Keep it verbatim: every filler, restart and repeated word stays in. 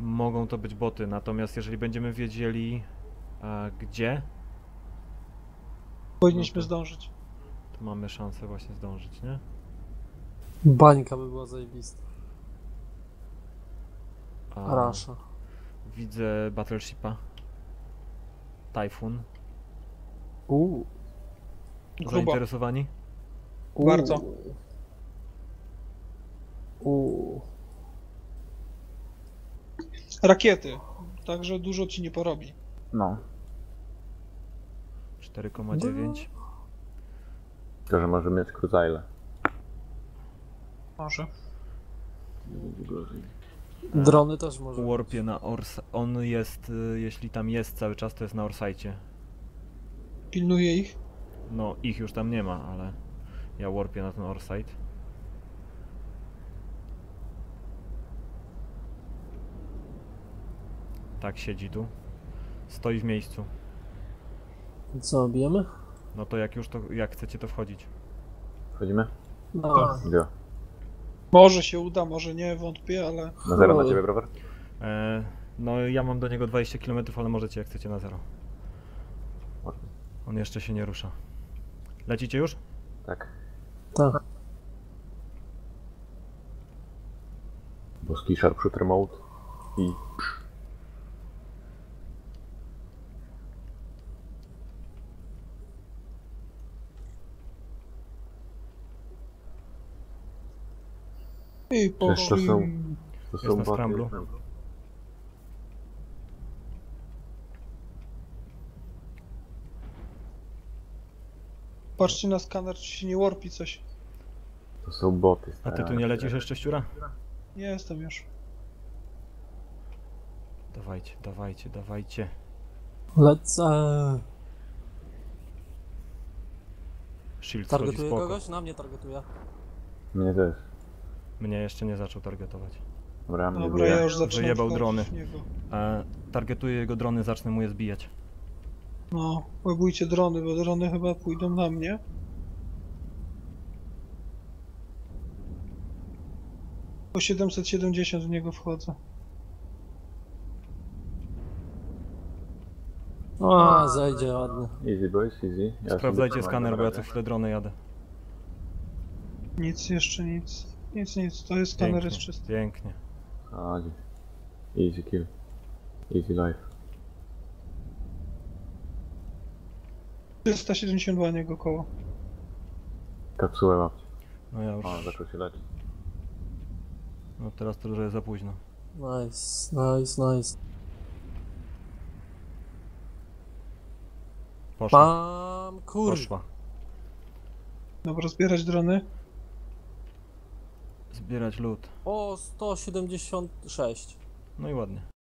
mogą to być boty, natomiast jeżeli będziemy wiedzieli e, gdzie... Powinniśmy no to, zdążyć. To mamy szansę właśnie zdążyć, nie? Bańka by była zajebista. A, Rasza. Widzę Battleshipa. Typhoon. Uuu. Zainteresowani? Uuu. Bardzo. Uuu. Rakiety. Także dużo ci nie porobi. No. cztery przecinek dziewięć. Tylko, że może mieć cruzaile. Może. Drony też może. Warpie na Ors... On jest, jeśli tam jest cały czas, to jest na Orsajcie. Pilnuje ich? No, ich już tam nie ma, ale ja warpię na ten Orsite. Tak siedzi tu. Stoi w miejscu. Co, bijemy? No to jak już to, jak chcecie to wchodzić? Wchodzimy? No. Tak. Może się uda, może nie, wątpię, ale... Na zero na ciebie, browar? E, no ja mam do niego dwadzieścia kilometrów, ale możecie jak chcecie na zero. On jeszcze się nie rusza. Lecicie już? Tak. Tak. Boski sharpshooter mode i... I po... To są... To są jest na scramblu. Patrzcie na skaner, czy się nie warpi coś. To są boty. A ty tu nie lecisz jeszcze, Ściura? Nie jestem już. Dawajcie, dawajcie, dawajcie. Lecę. Shield targetuje kogoś? Na mnie targetuje. Mnie też. Mnie jeszcze nie zaczął targetować. Dobra, mnie Dobra ja już zacząłem. Wyjebał drony. E, targetuję jego drony, zacznę mu je zbijać. No, łebujcie drony, bo drony chyba pójdą na mnie. Po siedemset siedemdziesiąt w niego wchodzę. O, zajdzie ładnie. Easy boys, easy. Ja Sprawdzajcie skaner, bo ja co chwilę drony jadę. Nic, jeszcze nic. Nic, nic, to jest skaner, jest czysty. Pięknie. Easy kill. Easy life. trzysta siedemdziesiąt dwa niego koło. Kapsułę łapcie. No ja już... O, zaczął się lecieć. No teraz to już jest za późno. Nice, nice, nice. Poszła. Mam kur... Poszła. Dobra, zbierać drony. Zbierać lód. O, sto siedemdziesiąt sześć. No i ładnie.